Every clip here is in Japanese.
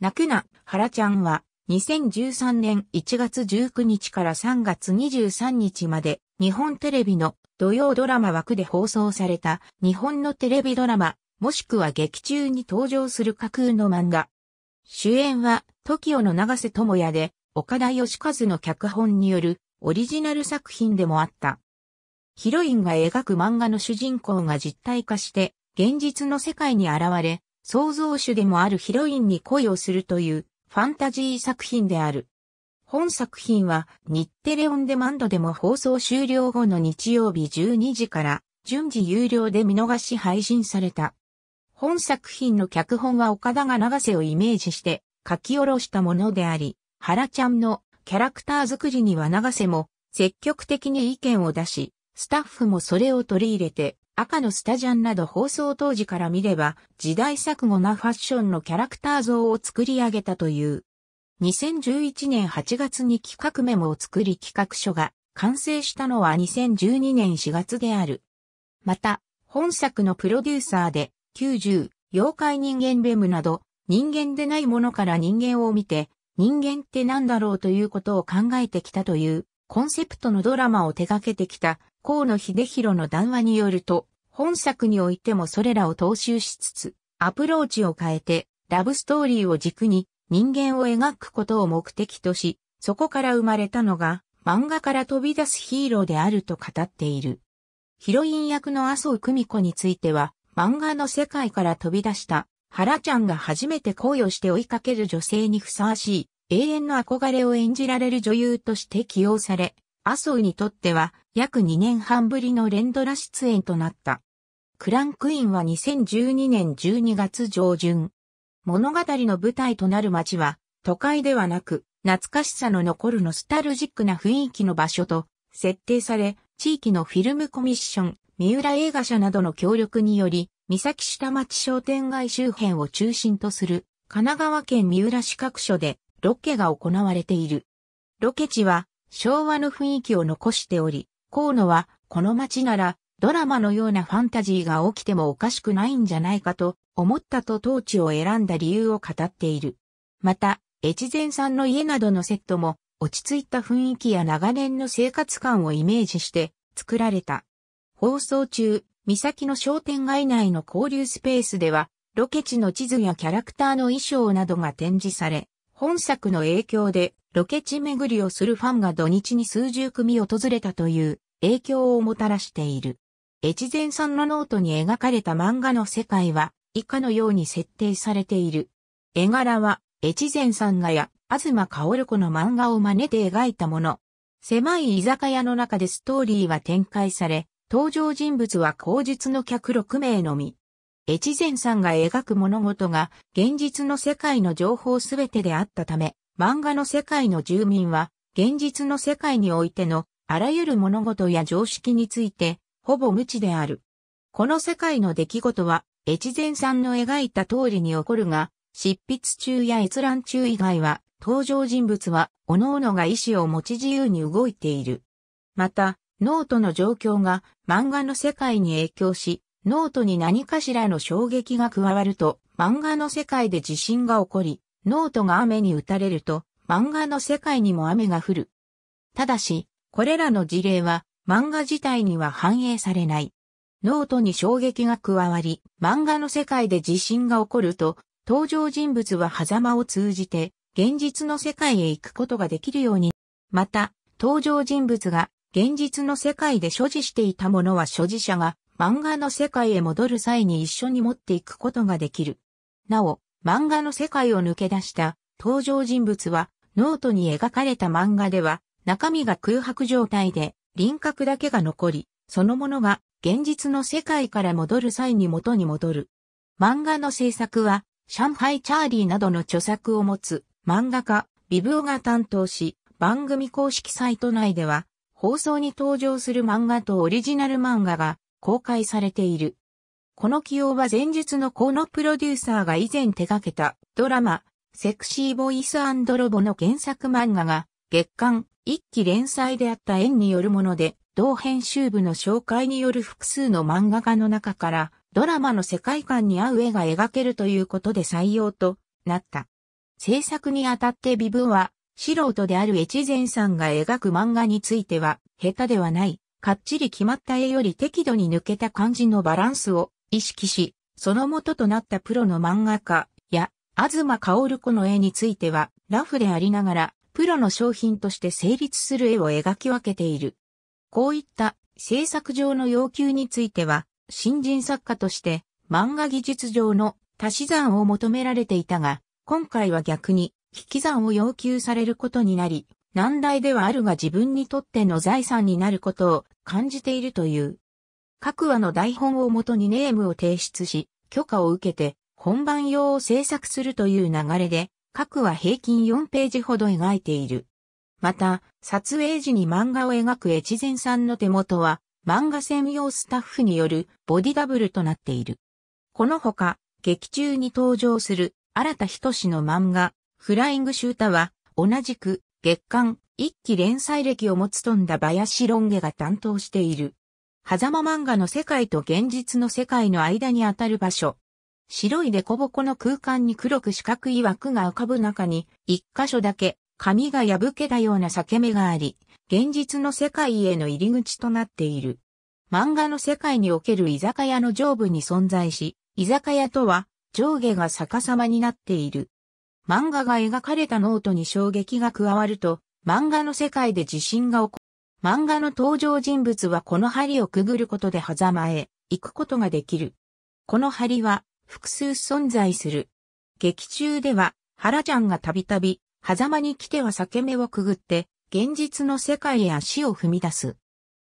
泣くな、ハラちゃんは2013年1月19日から3月23日まで日本テレビの土曜ドラマ枠で放送された日本のテレビドラマもしくは劇中に登場する架空の漫画。主演はTOKIOの長瀬智也で岡田義和の脚本によるオリジナル作品でもあった。ヒロインが描く漫画の主人公が実体化して現実の世界に現れ、創造主でもあるヒロインに恋をするというファンタジー作品である。本作品は日テレオンデマンドでも放送終了後の日曜日12時から順次有料で見逃し配信された。本作品の脚本は岡田が長瀬をイメージして書き下ろしたものであり、ハラちゃんのキャラクター作りには長瀬も積極的に意見を出し、スタッフもそれを取り入れて、赤のスタジャンなど放送当時から見れば時代錯誤なファッションのキャラクター像を作り上げたという。2011年8月に企画メモを作り企画書が完成したのは2012年4月である。また、本作のプロデューサーで90、妖怪人間ベムなど人間でないものから人間を見て人間ってなんだろうということを考えてきたというコンセプトのドラマを手掛けてきた。河野秀弘の談話によると、本作においてもそれらを踏襲しつつ、アプローチを変えて、ラブストーリーを軸に人間を描くことを目的とし、そこから生まれたのが、漫画から飛び出すヒーローであると語っている。ヒロイン役の麻生久美子については、漫画の世界から飛び出した、ハラちゃんが初めて恋をして追いかける女性にふさわしい、永遠の憧れを演じられる女優として起用され、麻生にとっては約2年半ぶりの連ドラ出演となった。クランクインは2012年12月上旬。物語の舞台となる街は都会ではなく懐かしさの残るノスタルジックな雰囲気の場所と設定され、地域のフィルムコミッション、三浦映画社などの協力により、三崎下町商店街周辺を中心とする神奈川県三浦市各所でロケが行われている。ロケ地は昭和の雰囲気を残しており、河野はこの街ならドラマのようなファンタジーが起きてもおかしくないんじゃないかと思ったと当地を選んだ理由を語っている。また、越前さんの家などのセットも落ち着いた雰囲気や長年の生活感をイメージして作られた。放送中、三崎の商店街内の交流スペースではロケ地の地図やキャラクターの衣装などが展示され、本作の影響でロケ地巡りをするファンが土日に数十組訪れたという影響をもたらしている。越前さんのノートに描かれた漫画の世界は以下のように設定されている。絵柄は越前さんがや東薫子の漫画を真似て描いたもの。狭い居酒屋の中でストーリーは展開され、登場人物は口述の客6名のみ。越前さんが描く物事が現実の世界の情報すべてであったため、漫画の世界の住民は、現実の世界においての、あらゆる物事や常識について、ほぼ無知である。この世界の出来事は、越前さんの描いた通りに起こるが、執筆中や閲覧中以外は、登場人物は、各々が意思を持ち自由に動いている。また、ノートの状況が、漫画の世界に影響し、ノートに何かしらの衝撃が加わると、漫画の世界で地震が起こり、ノートが雨に打たれると、漫画の世界にも雨が降る。ただし、これらの事例は、漫画自体には反映されない。ノートに衝撃が加わり、漫画の世界で地震が起こると、登場人物は狭間を通じて、現実の世界へ行くことができるように。また、登場人物が、現実の世界で所持していたものは所持者が、漫画の世界へ戻る際に一緒に持っていくことができる。なお、漫画の世界を抜け出した登場人物はノートに描かれた漫画では中身が空白状態で輪郭だけが残り、そのものが現実の世界から戻る際に元に戻る。漫画の制作は上海チャーリーなどの著作を持つ漫画家ビブオが担当し、番組公式サイト内では放送に登場する漫画とオリジナル漫画が公開されている。この起用は前述の河野プロデューサーが以前手掛けたドラマ、セクシーボイス&ロボの原作漫画が月刊一期連載であった縁によるもので、同編集部の紹介による複数の漫画家の中からドラマの世界観に合う絵が描けるということで採用となった。制作にあたってビブは、素人である越前さんが描く漫画については、下手ではない、かっちり決まった絵より適度に抜けた感じのバランスを意識し、その元となったプロの漫画家や、東薫子の絵については、ラフでありながら、プロの商品として成立する絵を描き分けている。こういった制作上の要求については、新人作家として漫画技術上の足し算を求められていたが、今回は逆に引き算を要求されることになり、難題ではあるが自分にとっての財産になることを感じているという。各話の台本をもとにネームを提出し、許可を受けて本番用を制作するという流れで、各話平均4ページほど描いている。また、撮影時に漫画を描く越前さんの手元は、漫画専用スタッフによるボディダブルとなっている。このほか、劇中に登場する荒田仁の漫画、フライングシュータは、同じく月刊一期連載歴を持つ富田林ロンゲが担当している。狭間漫画の世界と現実の世界の間にあたる場所。白い凸凹の空間に黒く四角い枠が浮かぶ中に、一箇所だけ紙が破けたような裂け目があり、現実の世界への入り口となっている。漫画の世界における居酒屋の上部に存在し、居酒屋とは上下が逆さまになっている。漫画が描かれたノートに衝撃が加わると、漫画の世界で地震が起こる。漫画の登場人物はこの針をくぐることで狭間へ行くことができる。この針は複数存在する。劇中では、原ちゃんがたびたび、狭間に来ては裂け目をくぐって、現実の世界へ足を踏み出す。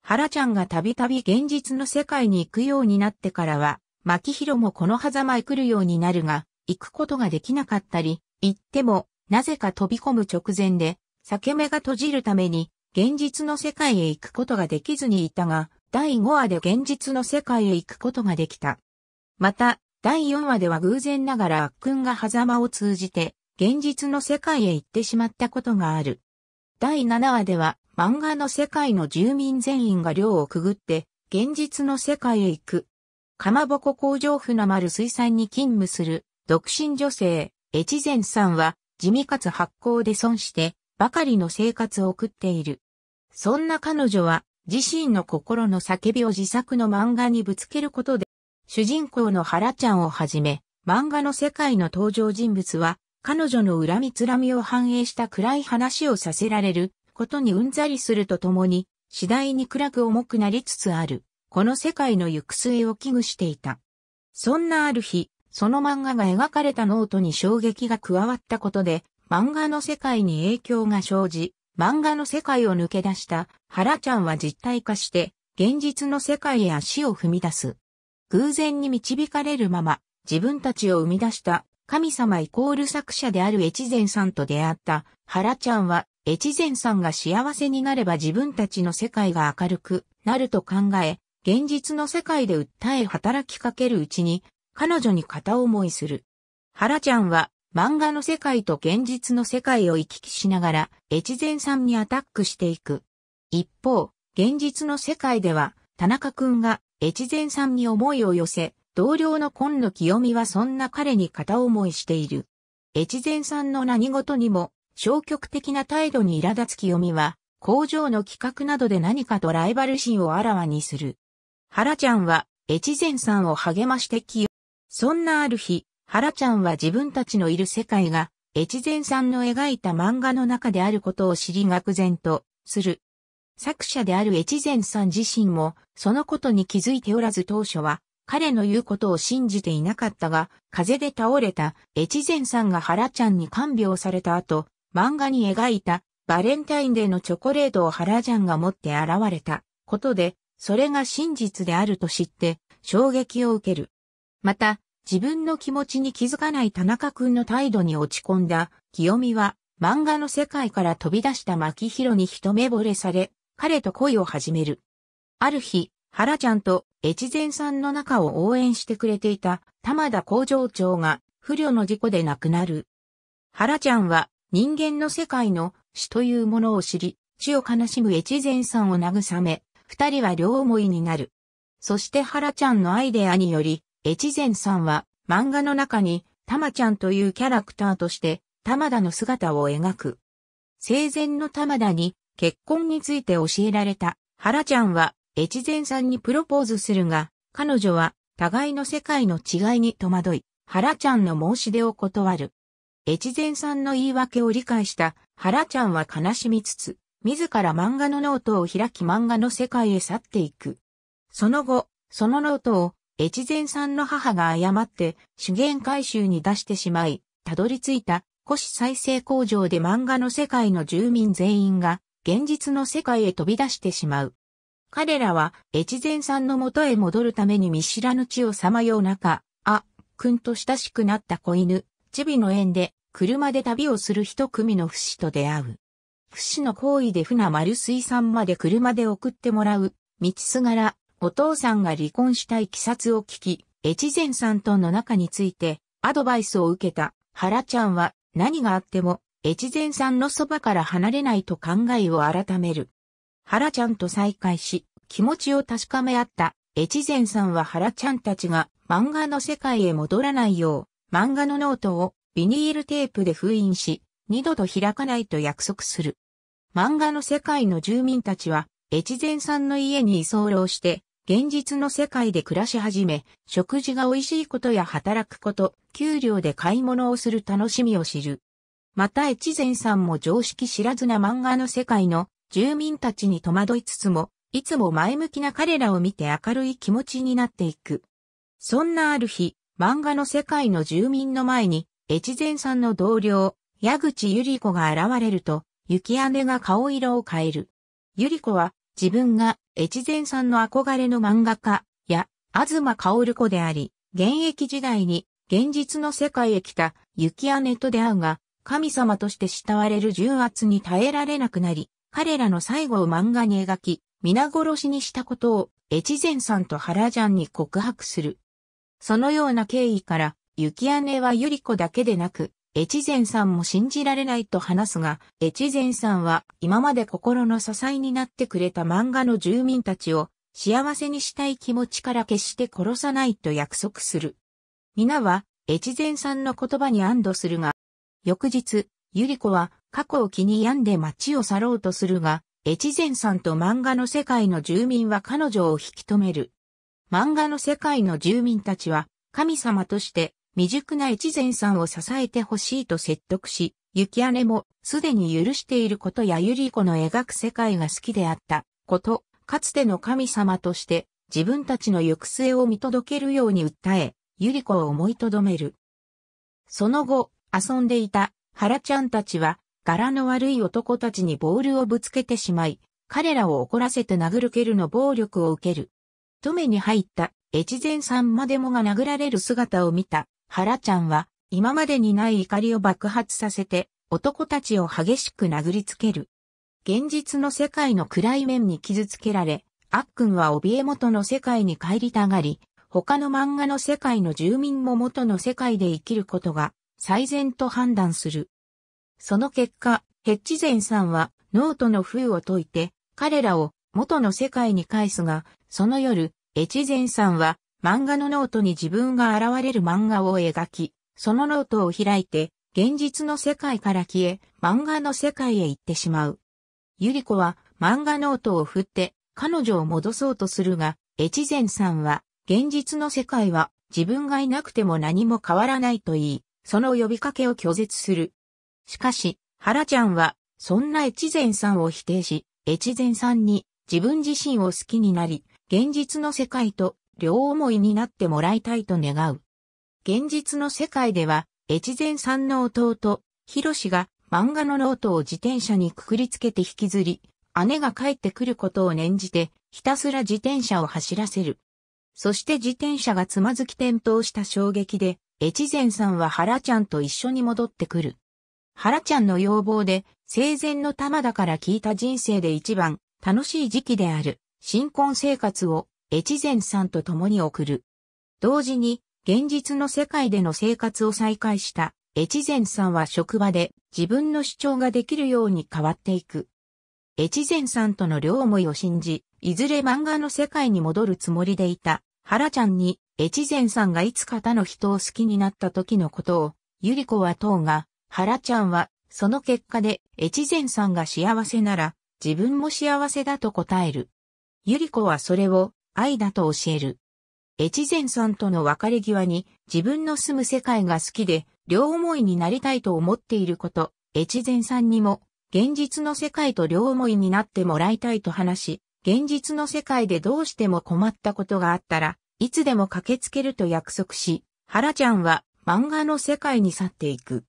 原ちゃんがたびたび現実の世界に行くようになってからは、牧弘もこの狭間へ来るようになるが、行くことができなかったり、行っても、なぜか飛び込む直前で、裂け目が閉じるために、現実の世界へ行くことができずにいたが、第5話で現実の世界へ行くことができた。また、第4話では偶然ながらあっくんが狭間を通じて、現実の世界へ行ってしまったことがある。第7話では、漫画の世界の住民全員が寮をくぐって、現実の世界へ行く。かまぼこ工場船丸水産に勤務する、独身女性。越前さんは地味かつ薄幸で損してばかりの生活を送っている。そんな彼女は自身の心の叫びを自作の漫画にぶつけることで、主人公の原ちゃんをはじめ漫画の世界の登場人物は彼女の恨みつらみを反映した暗い話をさせられることにうんざりするとともに、次第に暗く重くなりつつある、この世界の行く末を危惧していた。そんなある日、その漫画が描かれたノートに衝撃が加わったことで、漫画の世界に影響が生じ、漫画の世界を抜け出した原ちゃんは実体化して、現実の世界へ足を踏み出す。偶然に導かれるまま、自分たちを生み出した神様=作者である越前さんと出会った原ちゃんは、越前さんが幸せになれば自分たちの世界が明るくなると考え、現実の世界で訴え働きかけるうちに、彼女に片思いする。原ちゃんは漫画の世界と現実の世界を行き来しながら越前さんにアタックしていく。一方、現実の世界では田中くんが越前さんに思いを寄せ、同僚の紺野清美はそんな彼に片思いしている。越前さんの何事にも消極的な態度に苛立つ清美は工場の企画などで何かとライバル心をあらわにする。原ちゃんは越前さんを励ましてそんなある日、原ちゃんは自分たちのいる世界が、越前さんの描いた漫画の中であることを知り愕然とする。作者である越前さん自身も、そのことに気づいておらず当初は、彼の言うことを信じていなかったが、風で倒れた越前さんが原ちゃんに看病された後、漫画に描いたバレンタインデーのチョコレートを原ちゃんが持って現れたことで、それが真実であると知って、衝撃を受ける。また、自分の気持ちに気づかない田中くんの態度に落ち込んだ清美は、漫画の世界から飛び出した牧弘に一目惚れされ、彼と恋を始める。ある日、原ちゃんと越前さんの仲を応援してくれていた玉田工場長が不慮の事故で亡くなる。原ちゃんは人間の世界の死というものを知り、死を悲しむ越前さんを慰め、二人は両思いになる。そして原ちゃんのアイデアにより、越前さんは漫画の中にタマちゃんというキャラクターとして玉田の姿を描く。生前の玉田に結婚について教えられた原ちゃんは越前さんにプロポーズするが、彼女は互いの世界の違いに戸惑い、原ちゃんの申し出を断る。越前さんの言い訳を理解した原ちゃんは悲しみつつ、自ら漫画のノートを開き漫画の世界へ去っていく。その後、そのノートを越前さんの母が誤って資源回収に出してしまい、たどり着いた古紙再生工場で漫画の世界の住民全員が現実の世界へ飛び出してしまう。彼らは越前さんの元へ戻るために見知らぬ地をさまよう中、あ、くんと親しくなった子犬、チビの縁で車で旅をする一組のフシと出会う。フシの行為で船丸水産まで車で送ってもらう、道すがら、お父さんが離婚したい経緯を聞き、越前さんとの仲についてアドバイスを受けた原ちゃんは何があっても越前さんのそばから離れないと考えを改める。原ちゃんと再会し、気持ちを確かめ合った越前さんは原ちゃんたちが漫画の世界へ戻らないよう、漫画のノートをビニールテープで封印し、二度と開かないと約束する。漫画の世界の住民たちは、越前さんの家に居候して、現実の世界で暮らし始め、食事が美味しいことや働くこと、給料で買い物をする楽しみを知る。また越前さんも常識知らずな漫画の世界の住民たちに戸惑いつつも、いつも前向きな彼らを見て明るい気持ちになっていく。そんなある日、漫画の世界の住民の前に、越前さんの同僚、矢口百合子が現れると、雪姉が顔色を変える。百合子は自分が越前さんの憧れの漫画家や東薫子であり、現役時代に現実の世界へ来た雪姉と出会うが、神様として慕われる重圧に耐えられなくなり、彼らの最後を漫画に描き、皆殺しにしたことを越前さんと原ちゃんに告白する。そのような経緯から、雪姉は百合子だけでなく、越前さんも信じられないと話すが、越前さんは今まで心の支えになってくれた漫画の住民たちを幸せにしたい気持ちから決して殺さないと約束する。皆は越前さんの言葉に安堵するが、翌日、百合子は過去を気に病んで街を去ろうとするが、越前さんと漫画の世界の住民は彼女を引き止める。漫画の世界の住民たちは神様として、未熟な越前さんを支えてほしいと説得し、雪姉もすでに許していることや百合子の描く世界が好きであったこと、かつての神様として自分たちの行く末を見届けるように訴え、百合子を思いとどめる。その後、遊んでいた原ちゃんたちは柄の悪い男たちにボールをぶつけてしまい、彼らを怒らせて殴る蹴るの暴力を受ける。止めに入った越前さんまでもが殴られる姿を見た。原ちゃんは今までにない怒りを爆発させて男たちを激しく殴りつける。現実の世界の暗い面に傷つけられ、あっくんは怯え元の世界に帰りたがり、他の漫画の世界の住民も元の世界で生きることが最善と判断する。その結果、越前さんはノートの封を解いて彼らを元の世界に返すが、その夜、越前さんは漫画のノートに自分が現れる漫画を描き、そのノートを開いて、現実の世界から消え、漫画の世界へ行ってしまう。百合子は漫画ノートを振って、彼女を戻そうとするが、越前さんは、現実の世界は自分がいなくても何も変わらないと言い、その呼びかけを拒絶する。しかし、原ちゃんは、そんな越前さんを否定し、越前さんに自分自身を好きになり、現実の世界と、両思いになってもらいたいと願う。現実の世界では、越前さんの弟、広志が漫画のノートを自転車にくくりつけて引きずり、姉が帰ってくることを念じて、ひたすら自転車を走らせる。そして自転車がつまずき転倒した衝撃で、越前さんは原ちゃんと一緒に戻ってくる。原ちゃんの要望で、生前の玉田から聞いた人生で一番楽しい時期である、新婚生活を、越前さんと共に送る。同時に、現実の世界での生活を再開した、越前さんは職場で自分の主張ができるように変わっていく。越前さんとの両思いを信じ、いずれ漫画の世界に戻るつもりでいた、原ちゃんに、越前さんがいつか他の人を好きになった時のことを、百合子は問うが、原ちゃんは、その結果で、越前さんが幸せなら、自分も幸せだと答える。百合子はそれを、愛だと教える。越前さんとの別れ際に、自分の住む世界が好きで、両思いになりたいと思っていること、越前さんにも、現実の世界と両思いになってもらいたいと話し、現実の世界でどうしても困ったことがあったら、いつでも駆けつけると約束し、原ちゃんは漫画の世界に去っていく。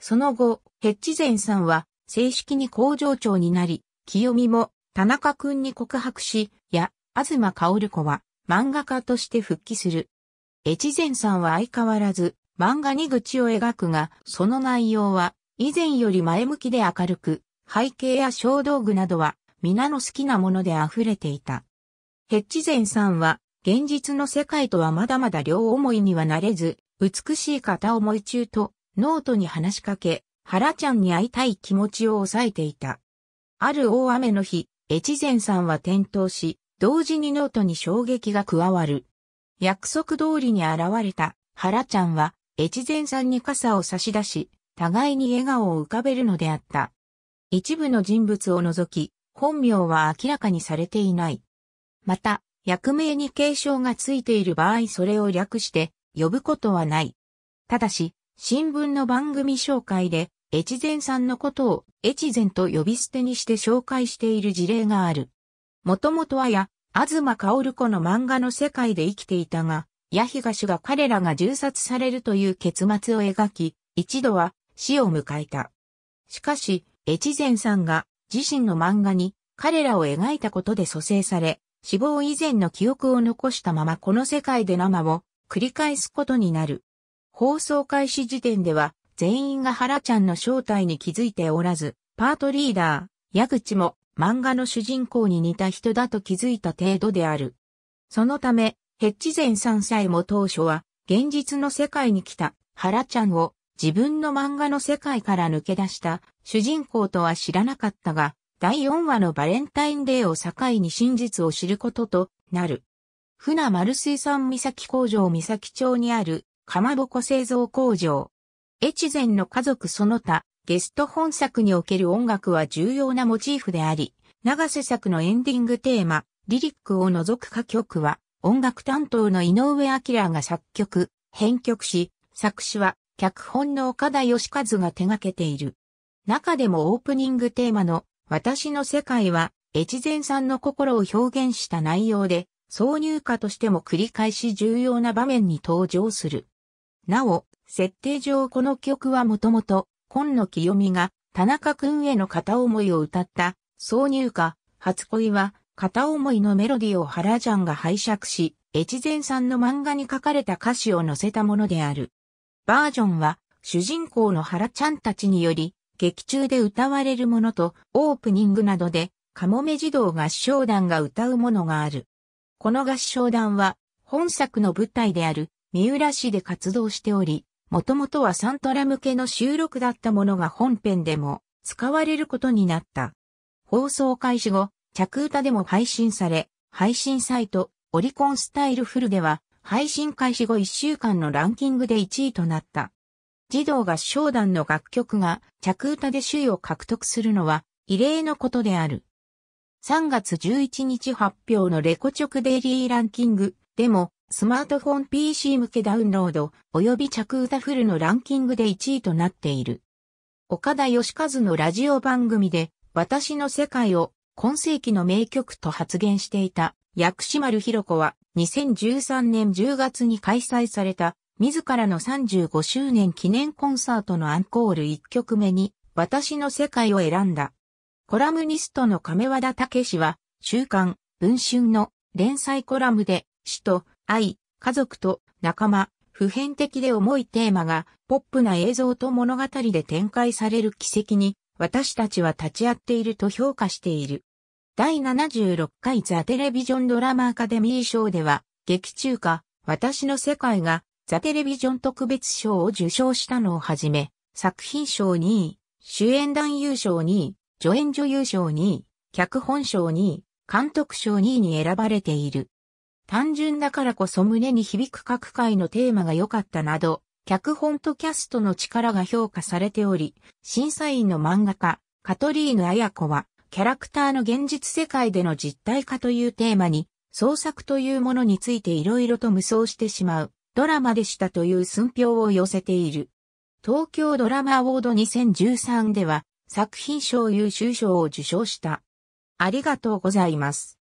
その後、越前さんは正式に工場長になり、清美も田中くんに告白し、東薫子は漫画家として復帰する。越前さんは相変わらず漫画に愚痴を描くが、その内容は以前より前向きで明るく、背景や小道具などは皆の好きなもので溢れていた。越前さんは現実の世界とはまだまだ両思いにはなれず、美しい片思い中とノートに話しかけ、原ちゃんに会いたい気持ちを抑えていた。ある大雨の日、越前さんは転倒し、同時にノートに衝撃が加わる。約束通りに現れた原ちゃんは、越前さんに傘を差し出し、互いに笑顔を浮かべるのであった。一部の人物を除き、本名は明らかにされていない。また、役名に敬称がついている場合それを略して呼ぶことはない。ただし、新聞の番組紹介で、越前さんのことを越前と呼び捨てにして紹介している事例がある。もともとは東薫子の漫画の世界で生きていたが、東が彼らが銃殺されるという結末を描き、一度は死を迎えた。しかし、越前さんが自身の漫画に彼らを描いたことで蘇生され、死亡以前の記憶を残したままこの世界で生を繰り返すことになる。放送開始時点では全員が原ちゃんの正体に気づいておらず、パートリーダー、矢口も漫画の主人公に似た人だと気づいた程度である。そのため、越前さんさえも当初は現実の世界に来た原ちゃんを自分の漫画の世界から抜け出した主人公とは知らなかったが、第4話のバレンタインデーを境に真実を知ることとなる。船丸水産岬工場岬町にあるかまぼこ製造工場。越前の家族その他、ゲスト本作における音楽は重要なモチーフであり、長瀬作のエンディングテーマ、リリックを除く歌曲は、音楽担当の井上彰が作曲、編曲し、作詞は脚本の岡田義和が手掛けている。中でもオープニングテーマの私の世界は、越前さんの心を表現した内容で、挿入歌としても繰り返し重要な場面に登場する。なお、設定上この曲はもともと、紺野清美が田中くんへの片思いを歌った、挿入歌、初恋は、片思いのメロディーを原ちゃんが拝借し、越前さんの漫画に書かれた歌詞を載せたものである。バージョンは、主人公の原ちゃんたちにより、劇中で歌われるものとオープニングなどでかもめ児童合唱団が歌うものがある。この合唱団は本作の舞台である三浦市で活動しており、もともとはサントラ向けの収録だったものが本編でも使われることになった。放送開始後、着歌でも配信され、配信サイトオリコンスタイルフルでは配信開始後1週間のランキングで1位となった。児童合唱団の楽曲が着歌で首位を獲得するのは異例のことである。3月11日発表のレコチョクデイリーランキングでもスマートフォン PC 向けダウンロード及び着歌フルのランキングで1位となっている。岡田義和のラジオ番組で私の世界を今世紀の名曲と発言していた薬師丸ひろ子は2013年10月に開催された自らの35周年記念コンサートのアンコール1曲目に、私の世界を選んだ。コラムニストの亀和田武史は、週刊、文春の連載コラムで、死と愛、家族と仲間、普遍的で重いテーマが、ポップな映像と物語で展開される奇跡に、私たちは立ち会っていると評価している。第76回ザ・テレビジョンドラマアカデミー賞では、劇中歌、私の世界が、ザ・テレビジョン特別賞を受賞したのをはじめ、作品賞2位、主演男優賞2位、助演女優賞2位、脚本賞2位、監督賞2位に選ばれている。単純だからこそ胸に響く各回のテーマが良かったなど、脚本とキャストの力が評価されており、審査員の漫画家、カトリーヌ・アヤコは、キャラクターの現実世界での実体化というテーマに、創作というものについて色々と無双してしまうドラマでしたという寸評を寄せている。東京ドラマアワード2013では作品賞優秀賞を受賞した。ありがとうございます。